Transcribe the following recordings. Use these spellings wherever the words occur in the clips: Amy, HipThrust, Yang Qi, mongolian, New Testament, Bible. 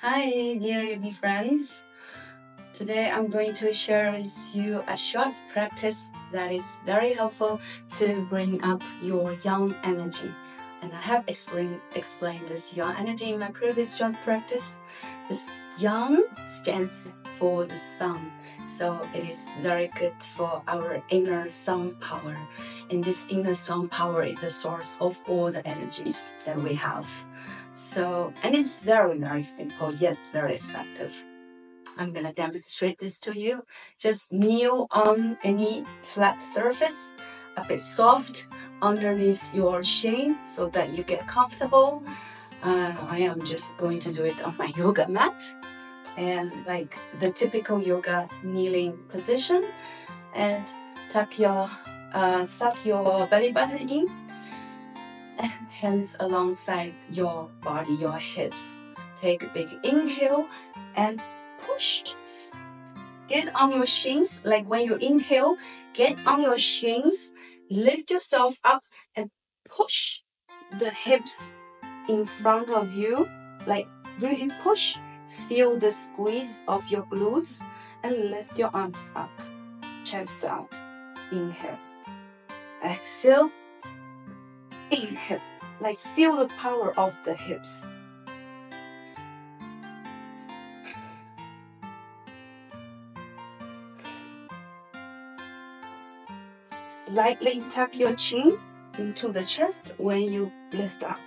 Hi dear yogi friends, today I'm going to share with you a short practice that is very helpful to bring up your yang energy. And I have explained this yang energy in my previous short practice. This yang stands for the sun, so it is very good for our inner sun power. And this inner sun power is a source of all the energies that we have. And it's very simple yet very effective. I'm gonna demonstrate this to you. Just kneel on any flat surface, a bit soft underneath your shin so that you get comfortable. I am just going to do it on my yoga mat, and like the typical yoga kneeling position, and suck your belly button in. Hands alongside your body, your hips. Take a big inhale and push. Get on your shins. Like when you inhale, get on your shins, lift yourself up and push the hips in front of you. Like really push. Feel the squeeze of your glutes and lift your arms up, chest up. Inhale. Exhale. Inhale. Like feel the power of the hips. Slightly tuck your chin into the chest when you lift up.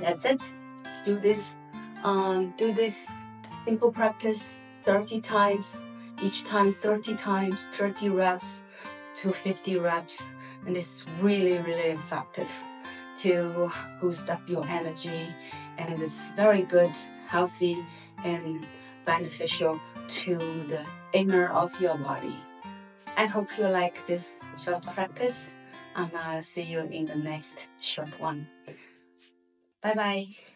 That's it. Do this simple practice 30 times. Each time 30 times, 30 reps to 50 reps, and it's really effective to boost up your energy, and it's very good, healthy, and beneficial to the inner of your body. I hope you like this short practice, and I'll see you in the next short one. Bye bye.